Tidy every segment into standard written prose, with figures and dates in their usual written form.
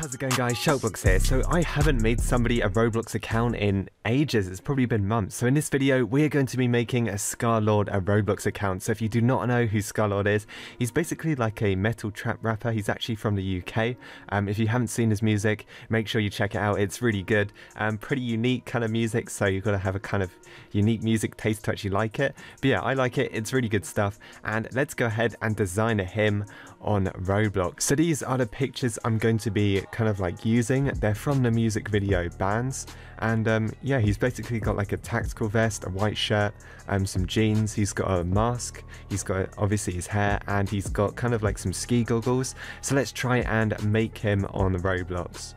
How's it going, guys? SharkBlox here. So I haven't made somebody a Roblox account in ages. It's probably been months. So in this video, we're going to be making a SCARLXRD a Roblox account. So if you do not know who SCARLXRD is, he's basically like a metal trap rapper. He's actually from the UK. If you haven't seen his music, make sure you check it out. It's really good. Pretty unique kind of music. So you've got to have a kind of unique music taste to actually like it. But yeah, I like it. It's really good stuff. And let's go ahead and design him on Roblox. So these are the pictures I'm going to be kind of like using. They're from the music video Bands, and yeah, he's basically got like a tactical vest, a white shirt, some jeans, he's got a mask, he's got obviously his hair, and he's got kind of like some ski goggles. So let's try and make him on Roblox.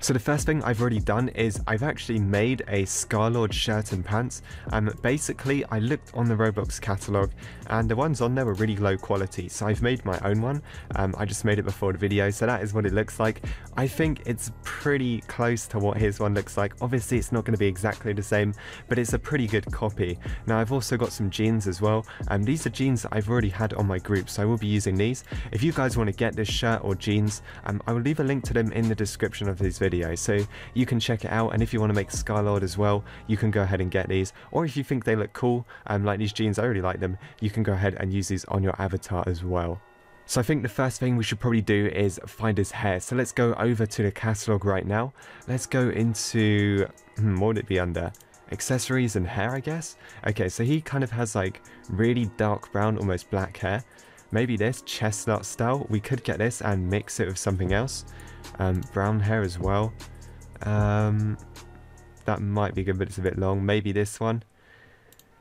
So the first thing I've already done is I've actually made a SCARLXRD shirt and pants. Basically, I looked on the Roblox catalog and the ones on there were really low quality. So I've made my own one. I just made it before the video. So that is what it looks like. I think it's pretty close to what his one looks like. Obviously, it's not going to be exactly the same, but it's a pretty good copy. Now, I've also got some jeans as well. These are jeans that I've already had on my group. So I will be using these. If you guys want to get this shirt or jeans, I will leave a link to them in the description of this video. So you can check it out, and if you want to make SCARLXRD as well, you can go ahead and get these, or if you think they look cool, like these jeans, I really like them, you can go ahead and use these on your avatar as well. So I think the first thing we should probably do is find his hair. So let's go over to the catalog right now. Let's go into, what would it be under? Accessories and hair, I guess. Okay, so he kind of has like really dark brown, almost black hair. Maybe this chestnut style. We could get this and mix it with something else. Brown hair as well. That might be good, but it's a bit long. Maybe this one.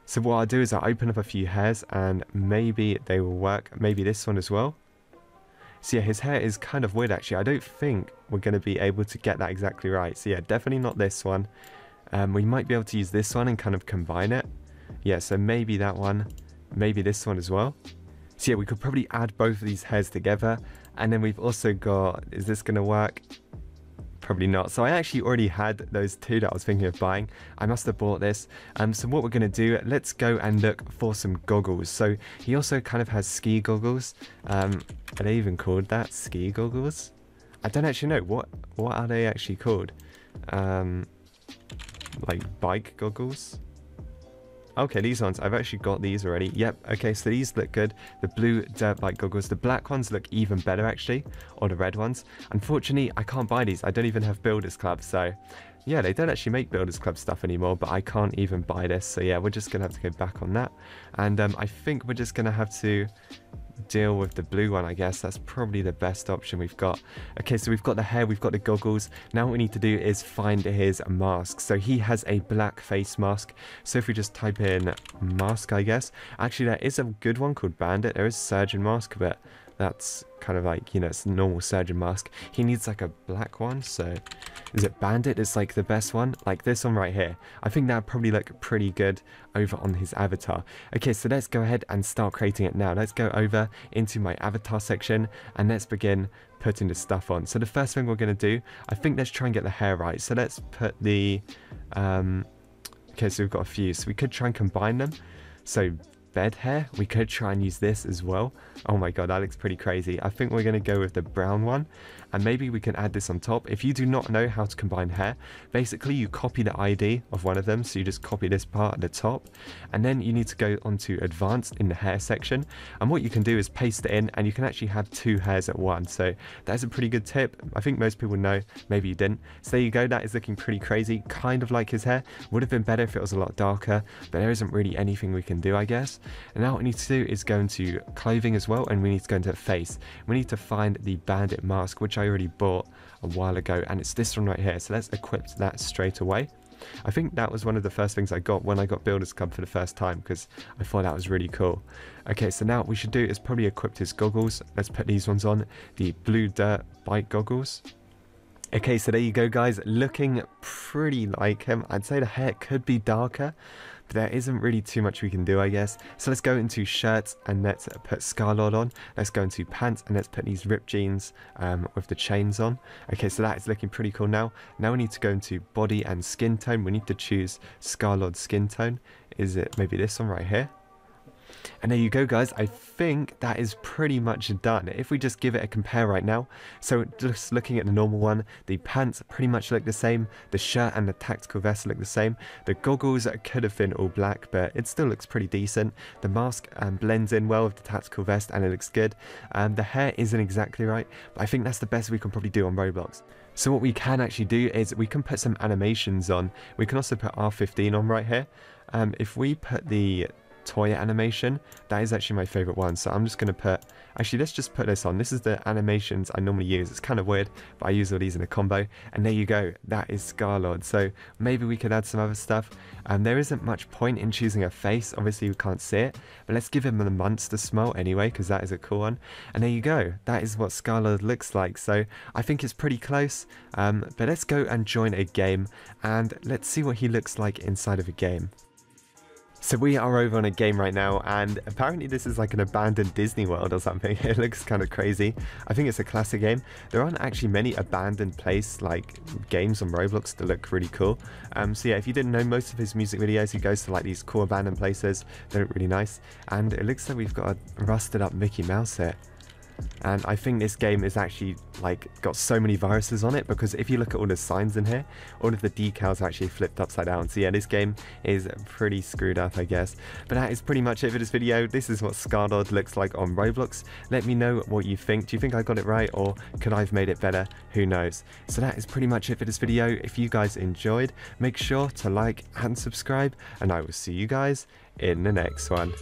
So what I'll do is I'll open up a few hairs and maybe they will work. Maybe this one as well. So yeah, his hair is kind of weird actually. I don't think we're going to be able to get that exactly right. So yeah, definitely not this one. We might be able to use this one and kind of combine it. Yeah, so maybe that one. Maybe this one as well. So yeah, we could probably add both of these hairs together. And then we've also got, is this gonna work? Probably not. So I actually already had those two that I was thinking of buying. I must have bought this. So what we're gonna do, let's go and look for some goggles. So he also kind of has ski goggles. Are they even called that? Ski goggles? I don't actually know. What are they actually called? Like bike goggles? Okay, these ones, I've actually got these already. Yep, okay, so these look good. The blue dirt bike goggles. The black ones look even better, actually, or the red ones. Unfortunately, I can't buy these. I don't even have Builders Club, so... yeah, they don't actually make Builders Club stuff anymore, but I can't even buy this. So yeah, we're just going to have to go back on that. And I think we're just going to have to deal with the blue one, I guess. That's probably the best option we've got. Okay, so we've got the hair, we've got the goggles. Now what we need to do is find his mask. So he has a black face mask. So if we just type in mask, I guess. Actually, there is a good one called Bandit. There is Surgeon Mask, but that's kind of like, you know, it's a normal surgeon mask. He needs like a black one, so is it Bandit? It's like the best one, like this one right here. I think that'd probably look pretty good over on his avatar. Okay, so let's go ahead and start creating it now. Let's go over into my avatar section and let's begin putting the stuff on. So the first thing we're going to do, I think let's try and get the hair right. So let's put the, okay, so we've got a few. So we could try and combine them. So bed hair, we could try and use this as well. Oh my god, that looks pretty crazy. I think we're going to go with the brown one, and maybe we can add this on top. If you do not know how to combine hair, basically you copy the ID of one of them, so you just copy this part at the top, and then you need to go onto advanced in the hair section, and what you can do is paste it in, and you can actually have two hairs at once. So that's a pretty good tip. I think most people know, maybe you didn't. So there you go, that is looking pretty crazy, kind of like his hair. Would have been better if it was a lot darker, but there isn't really anything we can do, I guess. And now what we need to do is go into clothing as well, and we need to go into face. We need to find the bandit mask, which I already bought a while ago, and it's this one right here. So let's equip that straight away. I think that was one of the first things I got when I got Builders Club for the first time, because I thought that was really cool. Okay, so now what we should do is probably equip his goggles. Let's put these ones on, the blue dirt bike goggles. Okay, so there you go, guys. Looking pretty like him. I'd say the hair could be darker, but there isn't really too much we can do, I guess. So let's go into shirts and let's put SCARLXRD on. Let's go into pants and let's put these ripped jeans with the chains on. Okay, so that is looking pretty cool now. Now we need to go into body and skin tone. We need to choose SCARLXRD skin tone. Is it maybe this one right here? And there you go, guys. I think that is pretty much done. If we just give it a compare right now, so just looking at the normal one, the pants pretty much look the same, the shirt and the tactical vest look the same, the goggles could have been all black, but it still looks pretty decent. The mask blends in well with the tactical vest and it looks good. The hair isn't exactly right, but I think that's the best we can probably do on Roblox. So what we can actually do is we can put some animations on. We can also put R15 on right here. If we put the toy animation, that is actually my favorite one. So I'm just going to put, actually, let's just put this on. This is the animations I normally use. It's kind of weird, but I use all these in a combo. And there you go. That is SCARLXRD. So maybe we could add some other stuff. There isn't much point in choosing a face. Obviously, we can't see it, but let's give him the monster smile anyway, because that is a cool one. And there you go. That is what SCARLXRD looks like. So I think it's pretty close, but let's go and join a game and let's see what he looks like inside of a game. So we are over on a game right now, and apparently this is like an abandoned Disney World or something. It looks kind of crazy. I think it's a classic game. There aren't actually many abandoned place like games on Roblox that look really cool. So yeah, if you didn't know, most of his music videos, he goes to like these cool abandoned places. They look really nice. And it looks like we've got a rusted up Mickey Mouse here. And I think this game is actually like got so many viruses on it, because if you look at all the signs in here, all of the decals are actually flipped upside down. So yeah, this game is pretty screwed up, I guess. But that is pretty much it for this video. This is what SCARLXRD looks like on Roblox. Let me know what you think. Do you think I got it right, or could I have made it better? Who knows? So that is pretty much it for this video. If you guys enjoyed, make sure to like and subscribe, and I will see you guys in the next one.